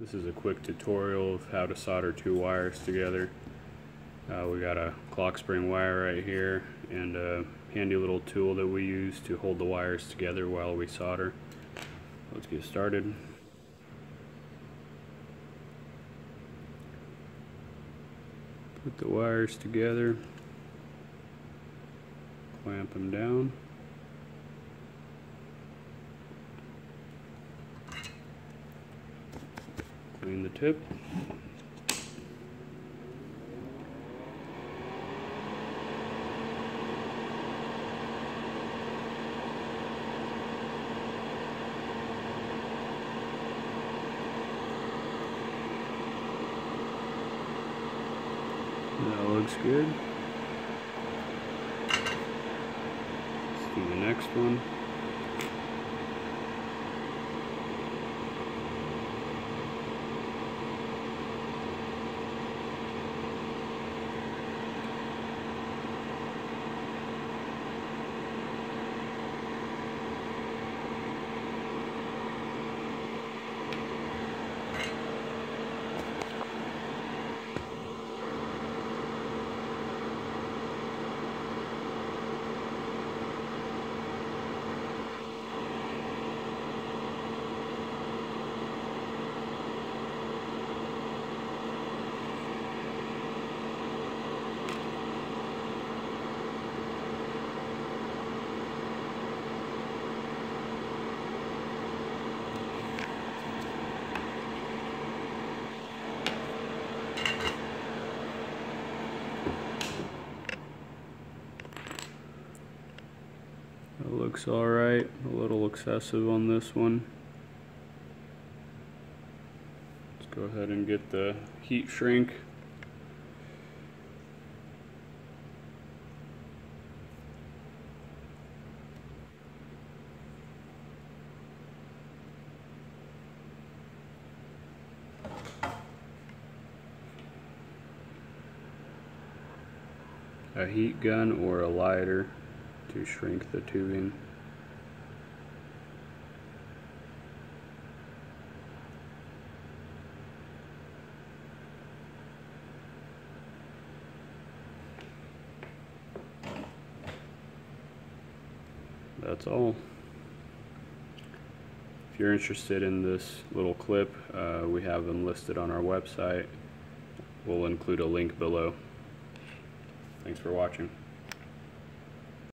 This is a quick tutorial of how to solder two wires together. We got a clock spring wire right here and a handy little tool that we use to hold the wires together while we solder. Let's get started. Put the wires together, clamp them down. Clean the tip. That looks good. Let's do the next one. It looks alright, a little excessive on this one. Let's go ahead and get the heat shrink. A heat gun or a lighter to shrink the tubing. That's all. If you're interested in this little clip, we have them listed on our website. We'll include a link below. Thanks for watching.